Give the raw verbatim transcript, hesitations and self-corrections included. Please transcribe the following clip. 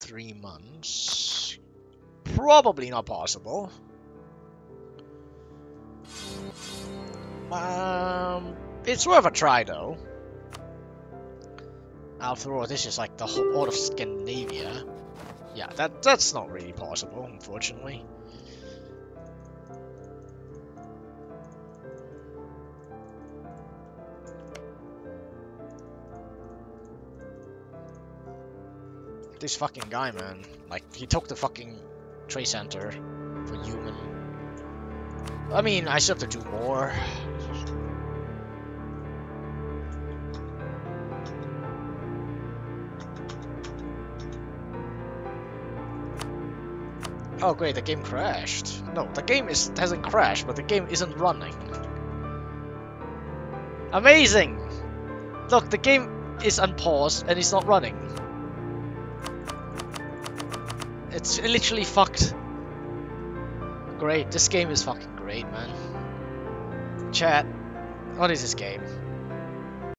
Three months. Probably not possible. Um, it's worth a try though. After all, this is like the whole of Scandinavia. Yeah, that that's not really possible, unfortunately. This fucking guy, man. Like, he took the fucking trade center for human. I mean, I still have to do more. Oh great, the game crashed. No, the game is hasn't crashed, but the game isn't running. Amazing! Look, the game is unpaused and it's not running. It's literally fucked. Great, this game is fucking great, man. Chat, what is this game?